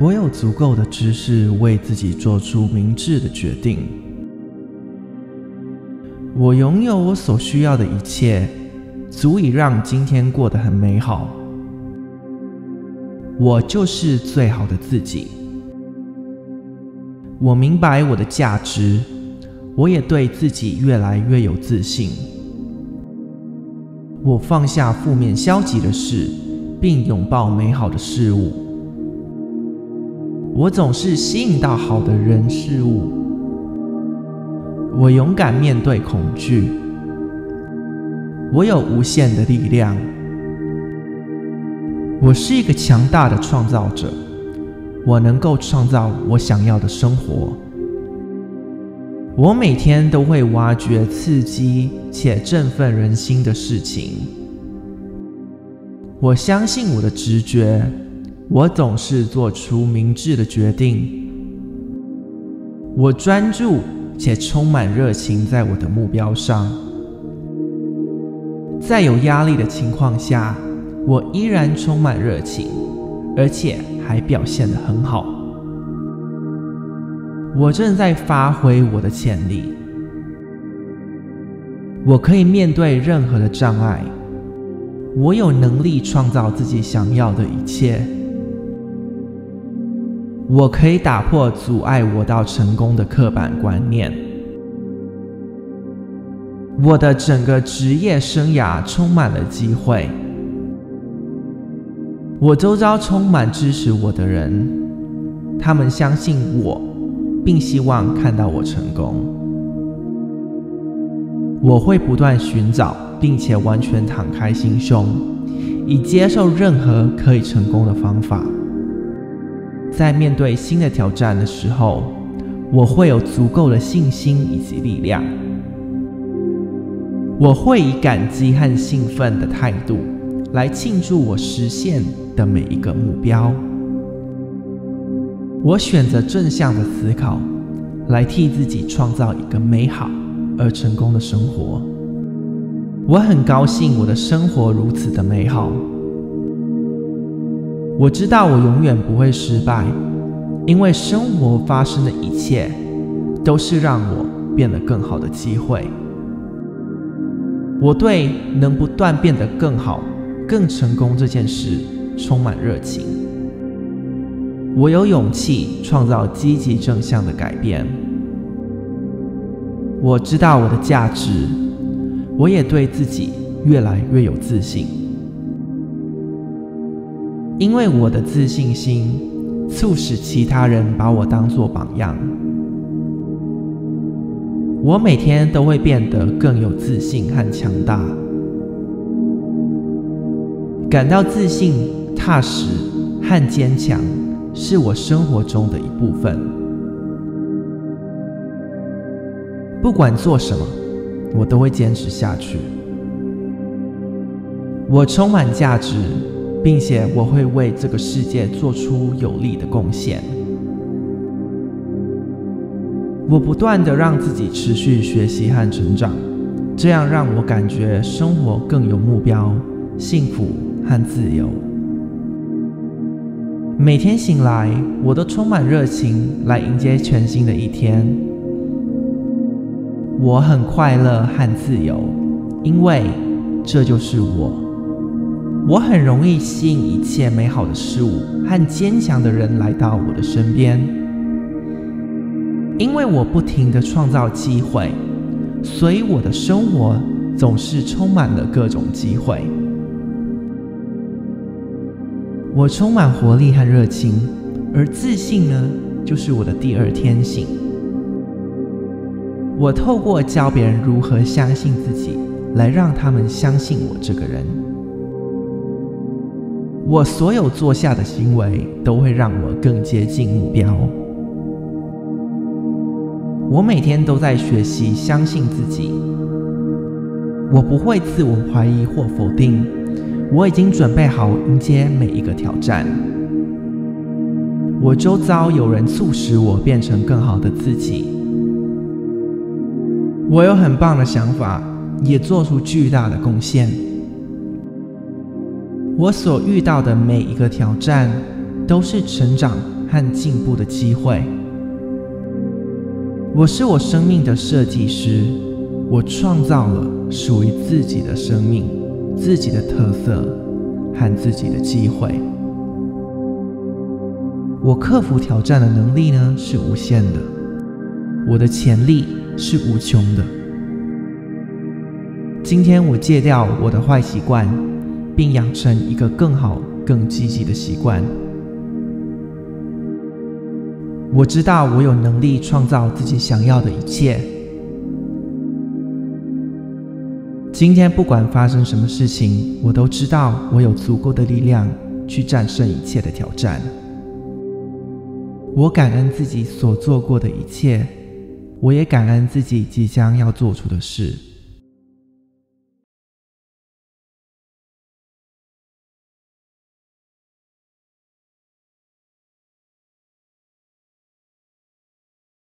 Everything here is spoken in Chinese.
我有足够的知识为自己做出明智的决定。我拥有我所需要的一切，足以让今天过得很美好。我就是最好的自己。我明白我的价值，我也对自己越来越有自信。我放下负面消极的事，并拥抱美好的事物。我总是吸引到好的人事物。我勇敢面对恐惧。我有无限的力量。我是一个强大的创造者。我能够创造我想要的生活。我每天都会挖掘刺激且振奋人心的事情。我相信我的直觉，我总是做出明智的决定。我专注且充满热情在我的目标上。在有压力的情况下，我依然充满热情，而且还表现得很好。我正在发挥我的潜力。我可以面对任何的障碍。我有能力创造自己想要的一切。我可以打破阻碍我到成功的刻板观念。我的整个职业生涯充满了机会。我周遭充满支持我的人，他们相信我。并希望看到我成功。我会不断寻找，并且完全敞开心胸，以接受任何可以成功的方法。在面对新的挑战的时候，我会有足够的信心以及力量。我会以感激和兴奋的态度来庆祝我实现的每一个目标。我选择正向的思考，来替自己创造一个美好而成功的生活。我很高兴我的生活如此的美好。我知道我永远不会失败，因为生活发生的一切都是让我变得更好的机会。我对能不断变得更好、更成功这件事充满热情。我有勇气创造积极正向的改变。我知道我的价值，我也对自己越来越有自信。因为我的自信心，促使其他人把我当作榜样。我每天都会变得更有自信和强大，感到自信、踏实和坚强。是我生活中的一部分。不管做什么，我都会坚持下去。我充满价值，并且我会为这个世界做出有力的贡献。我不断地让自己持续学习和成长，这样让我感觉生活更有目标、幸福和自由。每天醒来，我都充满热情来迎接全新的一天。我很快乐和自由，因为这就是我。我很容易吸引一切美好的事物和坚强的人来到我的身边。因为我不停地创造机会，所以我的生活总是充满了各种机会。我充满活力和热情，而自信呢，就是我的第二天性。我透过教别人如何相信自己，来让他们相信我这个人。我所有做下的行为都会让我更接近目标。我每天都在学习相信自己。我不会自我怀疑或否定。我已经准备好迎接每一个挑战。我周遭有人促使我变成更好的自己。我有很棒的想法，也做出巨大的贡献。我所遇到的每一个挑战，都是成长和进步的机会。我是我生命的设计师，我创造了属于自己的生命、自己的特色和自己的机会。我克服挑战的能力呢是无限的，我的潜力是无穷的。今天我戒掉我的坏习惯，并养成一个更好、更积极的习惯。我知道我有能力创造自己想要的一切。今天不管发生什么事情，我都知道我有足够的力量去战胜一切的挑战。我感恩自己所做过的一切，我也感恩自己即将要做出的事。